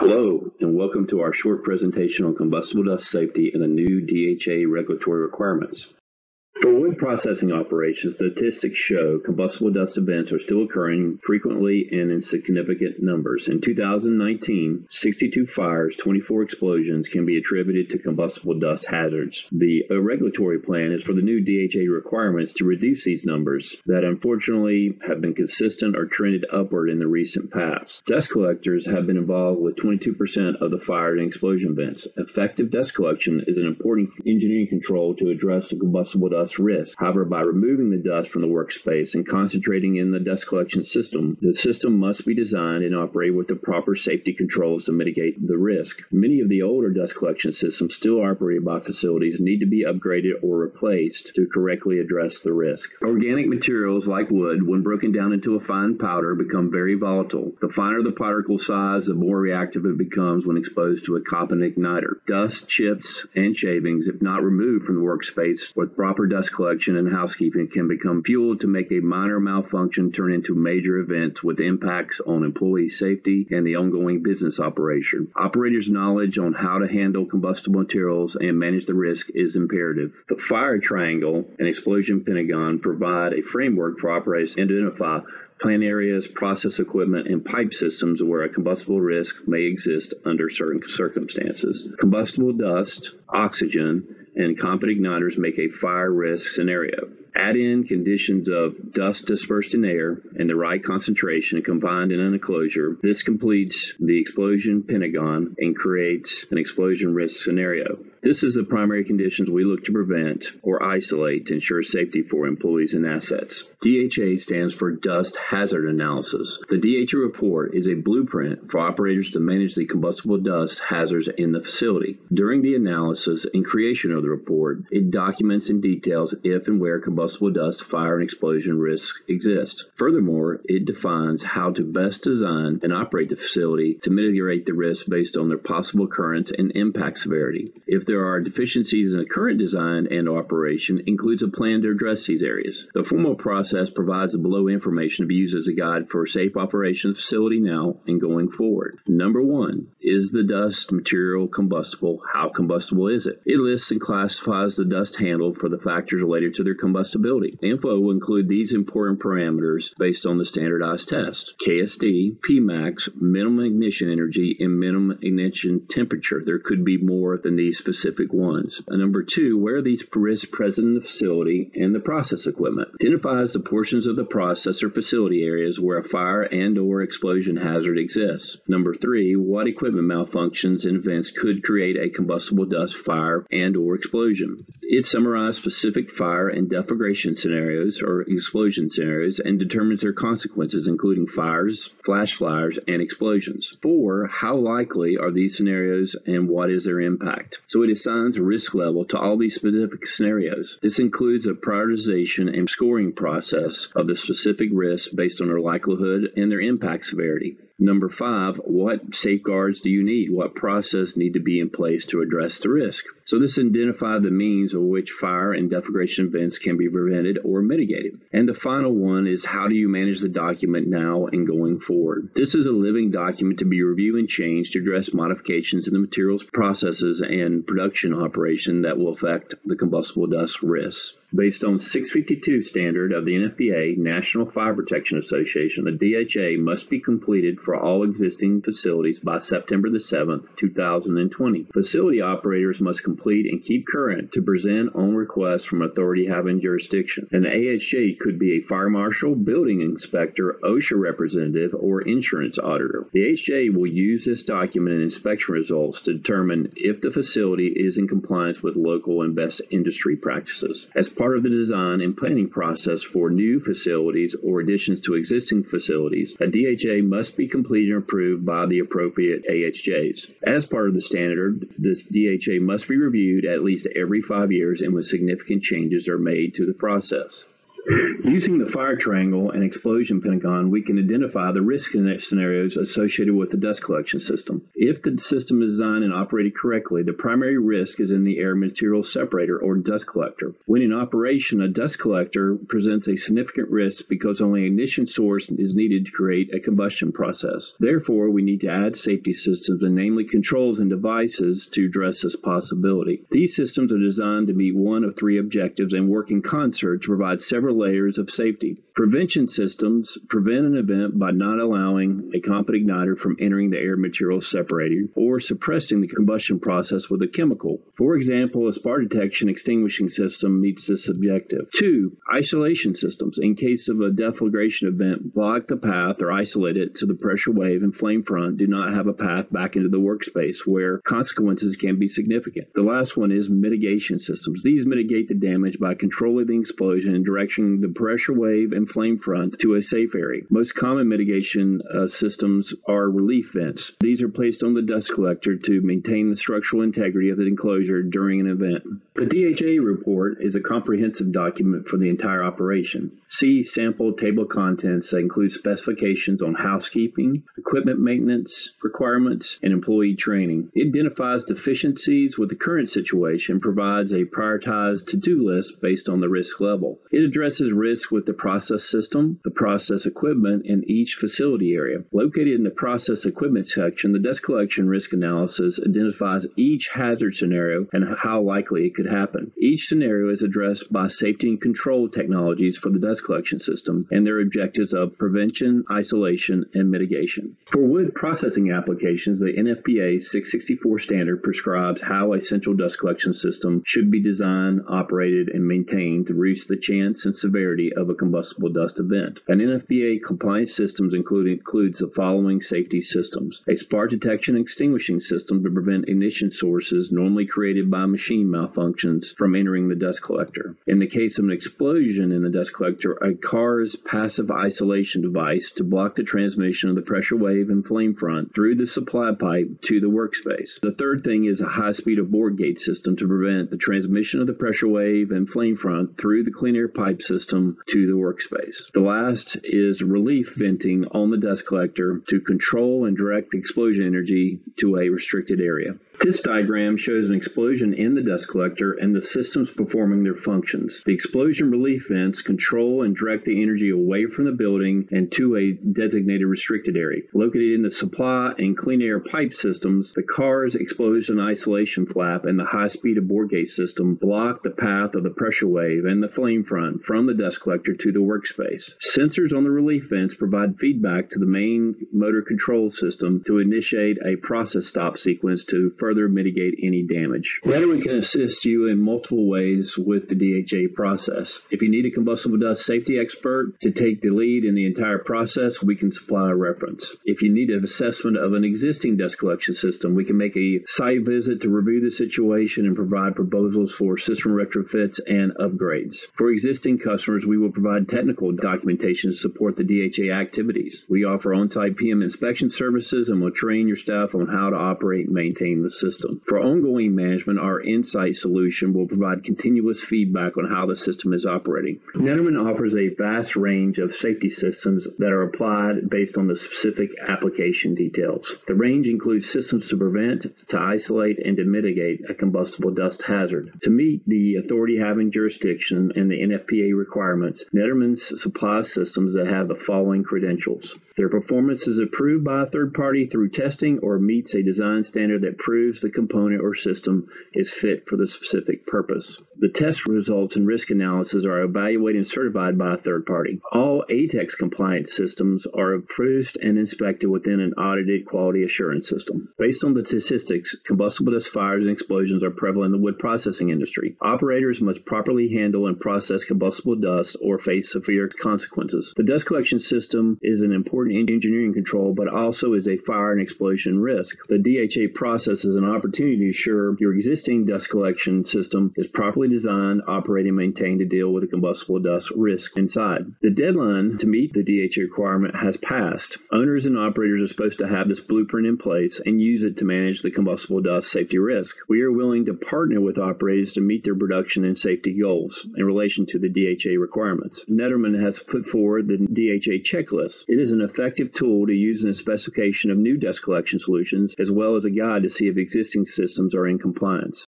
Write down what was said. Hello, and welcome to our short presentation on combustible dust safety and the new DHA regulatory requirements. For wood processing operations, statistics show combustible dust events are still occurring frequently and in significant numbers. In 2019, 62 fires, 24 explosions can be attributed to combustible dust hazards. The regulatory plan is for the new DHA requirements to reduce these numbers that unfortunately have been consistent or trended upward in the recent past. Dust collectors have been involved with 22% of the fire and explosion events. Effective dust collection is an important engineering control to address the combustible dust risk. However, by removing the dust from the workspace and concentrating in the dust collection system, the system must be designed and operate with the proper safety controls to mitigate the risk. Many of the older dust collection systems still operated by facilities need to be upgraded or replaced to correctly address the risk. Organic materials like wood, when broken down into a fine powder, become very volatile. The finer the particle size, the more reactive it becomes when exposed to a copper igniter. Dust, chips, and shavings, if not removed from the workspace with proper dust collection and housekeeping, can become fuel to make a minor malfunction turn into major events with impacts on employee safety and the ongoing business operation. Operators' knowledge on how to handle combustible materials and manage the risk is imperative. The fire triangle and explosion pentagon provide a framework for operators to identify plant areas, process equipment, and pipe systems where a combustible risk may exist under certain circumstances. Combustible dust, oxygen, and competent igniters make a fire risk scenario. Add in conditions of dust dispersed in air and the right concentration combined in an enclosure. This completes the explosion pentagon and creates an explosion risk scenario. This is the primary conditions we look to prevent or isolate to ensure safety for employees and assets. DHA stands for Dust Hazard Analysis. The DHA report is a blueprint for operators to manage the combustible dust hazards in the facility. During the analysis and creation of the report, it documents and details if and where combustible dust, fire, and explosion risks exist. Furthermore, it defines how to best design and operate the facility to mitigate the risk based on their possible occurrence and impact severity. If there are deficiencies in the current design and operation, includes a plan to address these areas. The formal process provides the below information to be used as a guide for safe operation of the facility now and going forward. Number one, is the dust material combustible? How combustible is it? It lists and classifies the dust handled for the factors related to their combustibility. The info will include these important parameters based on the standardized test: Kst, Pmax, minimum ignition energy, and minimum ignition temperature. There could be more than these specific ones. And number two, where these risks present in the facility and the process equipment. Identifies the portions of the process or facility areas where a fire and or explosion hazard exists. Number three, what equipment malfunctions and events could create a combustible dust fire and or explosion. It summarizes specific fire and deflagration scenarios or explosion scenarios and determines their consequences, including fires, flash fires, and explosions. Four, how likely are these scenarios and what is their impact? So it assigns risk level to all these specific scenarios. This includes a prioritization and scoring process of the specific risks based on their likelihood and their impact severity. Number five, what safeguards do you need? What process need to be in place to address the risk? So this identifies the means of which fire and deflagration events can be prevented or mitigated. And the final one is, how do you manage the document now and going forward? This is a living document to be reviewed and changed to address modifications in the materials, processes, and production operation that will affect the combustible dust risks. Based on 652 standard of the NFPA, National Fire Protection Association, the DHA must be completed for all existing facilities by September the 7th, 2020. Facility operators must complete and keep current to present on request from authority having jurisdiction. An AHJ could be a fire marshal, building inspector, OSHA representative, or insurance auditor. The AHJ will use this document and inspection results to determine if the facility is in compliance with local and best industry practices. As part of the design and planning process for new facilities or additions to existing facilities, a DHA must be completed and approved by the appropriate AHJs. As part of the standard, this DHA must be reviewed at least every 5 years and when significant changes are made to the process. Using the fire triangle and explosion pentagon, we can identify the risk scenarios associated with the dust collection system. If the system is designed and operated correctly, the primary risk is in the air material separator or dust collector. When in operation, a dust collector presents a significant risk because only an ignition source is needed to create a combustion process. Therefore, we need to add safety systems, and namely controls and devices, to address this possibility. These systems are designed to meet one of three objectives and work in concert to provide several layers of safety. Prevention systems prevent an event by not allowing a competent igniter from entering the air material separator or suppressing the combustion process with a chemical. For example, a spark detection extinguishing system meets this objective. 2. Isolation systems, in case of a deflagration event, block the path or isolate it so the pressure wave and flame front do not have a path back into the workspace, where consequences can be significant. The last one is mitigation systems. These mitigate the damage by controlling the explosion and directing the pressure wave and flame front to a safe area. Most common mitigation systems are relief vents. These are placed on the dust collector to maintain the structural integrity of the enclosure during an event. The DHA report is a comprehensive document for the entire operation. See sample table of contents that includes specifications on housekeeping, equipment maintenance requirements, and employee training. It identifies deficiencies with the current situation, provides a prioritized to-do list based on the risk level. It addresses risk with the process system, the process equipment, and each facility area. Located in the process equipment section, the dust collection risk analysis identifies each hazard scenario and how likely it could happen. Each scenario is addressed by safety and control technologies for the dust collection system and their objectives of prevention, isolation, and mitigation. For wood processing applications, the NFPA 664 standard prescribes how a central dust collection system should be designed, operated, and maintained to reduce the chance and severity of a combustible dust event. An NFPA compliance systems includes the following safety systems: a spark detection extinguishing system to prevent ignition sources normally created by machine malfunctions from entering the dust collector. In the case of an explosion in the dust collector, a car's passive isolation device to block the transmission of the pressure wave and flame front through the supply pipe to the workspace. The third thing is a high-speed abort gate system to prevent the transmission of the pressure wave and flame front through the clean air pipe system to the workspace. The last is relief venting on the dust collector to control and direct the explosion energy to a restricted area. This diagram shows an explosion in the dust collector and the systems performing their functions. The explosion relief vents control and direct the energy away from the building and to a designated restricted area. Located in the supply and clean air pipe systems, the car's explosion isolation flap and the high-speed abort gate system block the path of the pressure wave and the flame front from the dust collector to the workspace. Sensors on the relief vents provide feedback to the main motor control system to initiate a process stop sequence to further mitigate any damage. Nederman can assist you in multiple ways with the DHA process. If you need a combustible dust safety expert to take the lead in the entire process, we can supply a reference. If you need an assessment of an existing dust collection system, we can make a site visit to review the situation and provide proposals for system retrofits and upgrades. For existing customers, we will provide technical documentation to support the DHA activities. We offer on-site PM inspection services and will train your staff on how to operate and maintain the system. For ongoing management, our Insight solution will provide continuous feedback on how the system is operating. Nederman offers a vast range of safety systems that are applied based on the specific application details. The range includes systems to prevent, to isolate, and to mitigate a combustible dust hazard. To meet the authority having jurisdiction and the NFPA requirements, Nederman supplies systems that have the following credentials. Their performance is approved by a third party through testing or meets a design standard that proves the component or system is fit for the specific purpose. The test results and risk analysis are evaluated and certified by a third party. All ATEX compliance systems are approved and inspected within an audited quality assurance system. Based on the statistics, combustible dust fires and explosions are prevalent in the wood processing industry. Operators must properly handle and process combustible dust or face severe consequences. The dust collection system is an important engineering control, but also is a fire and explosion risk. The DHA process is is an opportunity to ensure your existing dust collection system is properly designed, operated, and maintained to deal with the combustible dust risk inside. The deadline to meet the DHA requirement has passed. Owners and operators are supposed to have this blueprint in place and use it to manage the combustible dust safety risk. We are willing to partner with operators to meet their production and safety goals in relation to the DHA requirements. Nederman has put forward the DHA checklist. It is an effective tool to use in the specification of new dust collection solutions, as well as a guide to see if existing systems are in compliance.